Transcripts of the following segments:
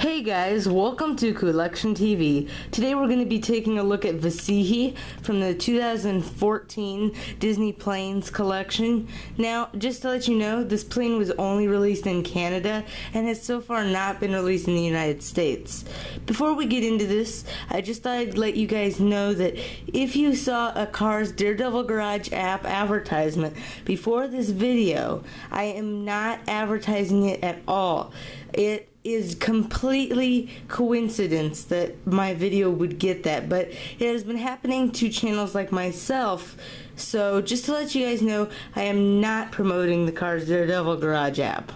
Hey guys, welcome to Collection TV. Today we're going to be taking a look at Vasihi from the 2014 Disney Planes Collection. Now, just to let you know, this plane was only released in Canada and has so far not been released in the United States. Before we get into this, I just thought I'd let you guys know that if you saw a Cars Daredevil Garage app advertisement before this video, I am not advertising it at all. It is completely coincidence that my video would get that, but it has been happening to channels like myself. So just to let you guys know, I am not promoting the Cars Daredevil Garage app.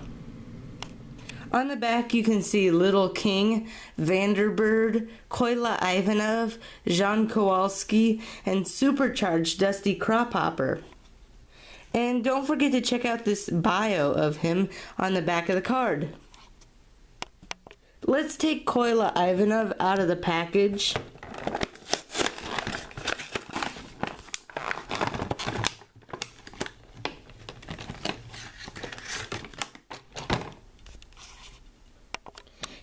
On the back you can see Little King, Vanderbird, Kolya Ivanov, Jean Kowalski, and supercharged Dusty Crop Hopper. And don't forget to check out this bio of him on the back of the card. Let's take Kolya Ivanov out of the package.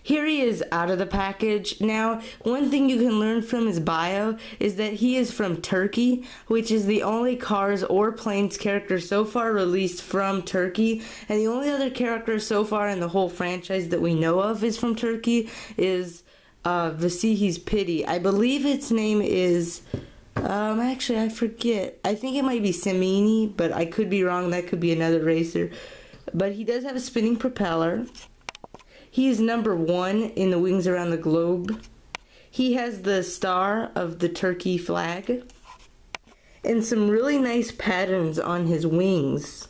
Here he is out of the package. Now, one thing you can learn from his bio is that he is from Turkey, which is the only Cars or Planes character so far released from Turkey, and the only other character so far in the whole franchise that we know of is from Turkey is Vasihi's Pity. I believe its name is, actually I forget. I think it might be Semini, but I could be wrong. That could be another racer. But he does have a spinning propeller. He is #1 in the Wings Around the Globe. He has the star of the Turkey flag and some really nice patterns on his wings.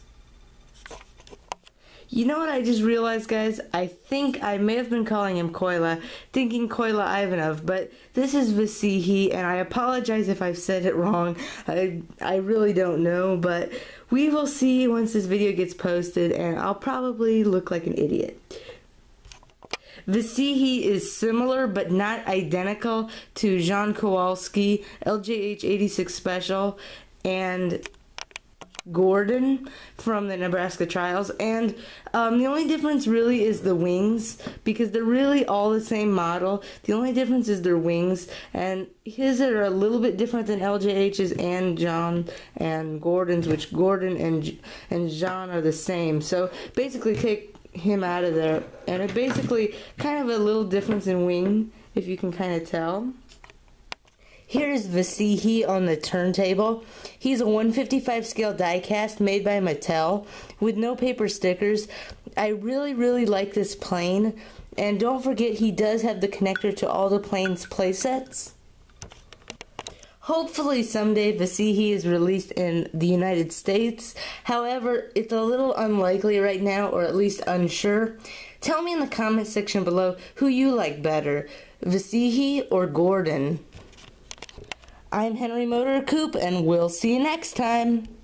You know what I just realized, guys? I think I may have been calling him Kolya, thinking Kolya Ivanov, but this is Vasihi, and I apologize if I've said it wrong. I really don't know, but we will see once this video gets posted, and I'll probably look like an idiot. Vasihi is similar but not identical to Jean Kowalski, LJH 86 Special, and Gordon from the Nebraska Trials, and the only difference really is the wings, because they're really all the same model. The only difference is their wings, and his are a little bit different than LJH's and John and Gordon's, which Gordon and John are the same. So basically take him out of there, and it basically kind of a little difference in wing, if you can kind of tell. Here's Vasihi on the turntable. He's a 1/55 scale die cast made by Mattel with no paper stickers. I really like this plane, and don't forget he does have the connector to all the plane's playsets. Hopefully someday Vasihi is released in the United States. However, it's a little unlikely right now, or at least unsure. Tell me in the comment section below who you like better, Vasihi or Gordon. I'm Henry Motor Coop, and we'll see you next time.